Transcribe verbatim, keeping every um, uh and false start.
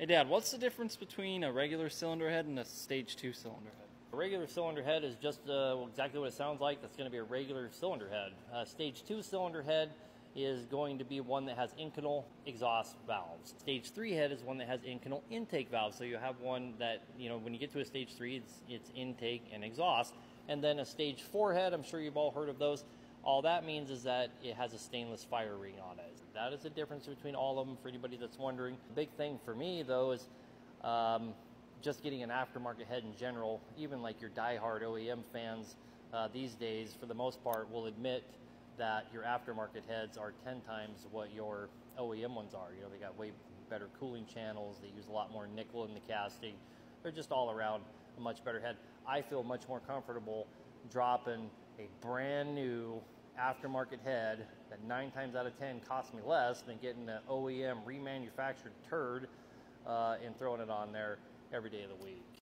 Hey Dad, what's the difference between a regular cylinder head and a stage two cylinder head? A regular cylinder head is just uh, well, exactly what it sounds like. That's going to be a regular cylinder head. Uh, stage two cylinder head is going to be one that has Inconel exhaust valves. Stage three head is one that has Inconel intake valves. So you have one that, you know, when you get to a stage three, it's, it's intake and exhaust. And then a stage four head, I'm sure you've all heard of those. All that means is that it has a stainless fire ring on it. That is the difference between all of them for anybody that's wondering. The big thing for me though is um, just getting an aftermarket head in general. Even like your diehard O E M fans uh, these days, for the most part, will admit that your aftermarket heads are ten times what your O E M ones are. You know, they got way better cooling channels. They use a lot more nickel in the casting. They're just all around a much better head. I feel much more comfortable dropping a brand new aftermarket head that nine times out of ten costs me less than getting an O E M remanufactured turd uh, and throwing it on there every day of the week.